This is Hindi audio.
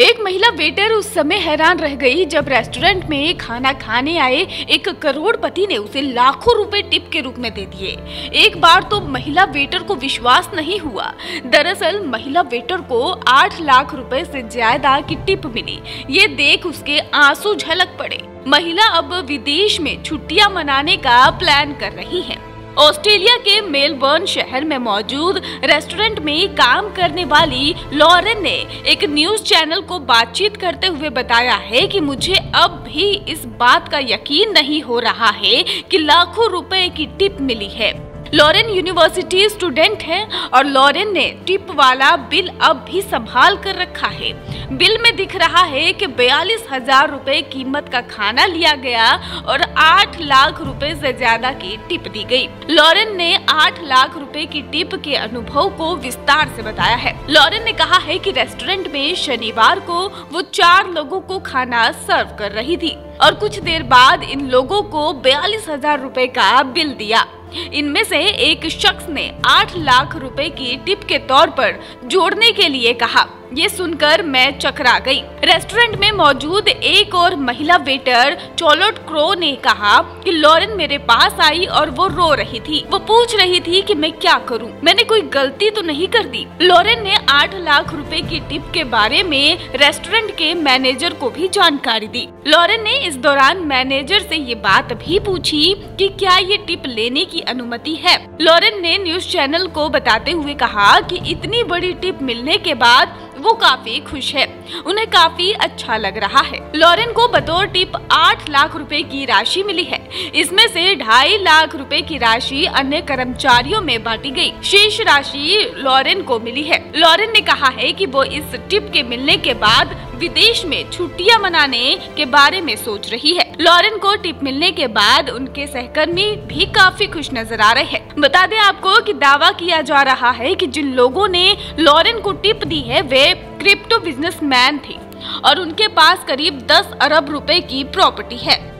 एक महिला वेटर उस समय हैरान रह गई जब रेस्टोरेंट में खाना खाने आए एक करोड़पति ने उसे लाखों रुपए टिप के रूप में दे दिए। एक बार तो महिला वेटर को विश्वास नहीं हुआ। दरअसल महिला वेटर को 8 लाख रुपए से ज्यादा की टिप मिली। ये देख उसके आंसू झलक पड़े। महिला अब विदेश में छुट्टियां मनाने का प्लान कर रही है। ऑस्ट्रेलिया के मेलबर्न शहर में मौजूद रेस्टोरेंट में काम करने वाली लॉरेन ने एक न्यूज़ चैनल को बातचीत करते हुए बताया है कि मुझे अब भी इस बात का यकीन नहीं हो रहा है कि लाखों रुपए की टिप मिली है। लॉरेन यूनिवर्सिटी स्टूडेंट है और लॉरेन ने टिप वाला बिल अब भी संभाल कर रखा है। बिल में दिख रहा है कि 42,000 रुपए कीमत का खाना लिया गया और 8 लाख रुपए से ज्यादा की टिप दी गई। लॉरेन ने 8 लाख रुपए की टिप के अनुभव को विस्तार से बताया है। लॉरेन ने कहा है कि रेस्टोरेंट में शनिवार को वो 4 लोगों को खाना सर्व कर रही थी और कुछ देर बाद इन लोगों को 42,000 रुपए का बिल दिया। इनमें से एक शख्स ने 8 लाख रुपए की टिप के तौर पर जोड़ने के लिए कहा। ये सुनकर मैं चकरा गई। रेस्टोरेंट में मौजूद एक और महिला वेटर चोलोट क्रो ने कहा कि लॉरेन मेरे पास आई और वो रो रही थी। वो पूछ रही थी कि मैं क्या करूं, मैंने कोई गलती तो नहीं कर दी। लॉरेन ने 8 लाख रुपए की टिप के बारे में रेस्टोरेंट के मैनेजर को भी जानकारी दी। लॉरेन ने इस दौरान मैनेजर से ये बात भी पूछी कि क्या ये टिप लेने की अनुमति है। लॉरेन ने न्यूज चैनल को बताते हुए कहा कि इतनी बड़ी टिप मिलने के बाद वो काफी खुश है, उन्हें काफी अच्छा लग रहा है। लॉरेन को बतौर टिप 8 लाख रुपए की राशि मिली है। इसमें से 2.5 लाख रुपए की राशि अन्य कर्मचारियों में बांटी गई। शेष राशि लॉरेन को मिली है। लॉरेन ने कहा है कि वो इस टिप के मिलने के बाद विदेश में छुट्टियां मनाने के बारे में सोच रही है। लॉरेन को टिप मिलने के बाद उनके सहकर्मी भी काफी खुश नजर आ रहे हैं। बता दें आपको कि दावा किया जा रहा है कि जिन लोगों ने लॉरेन को टिप दी है वे क्रिप्टो बिजनेसमैन थे और उनके पास करीब 10 अरब रुपए की प्रॉपर्टी है।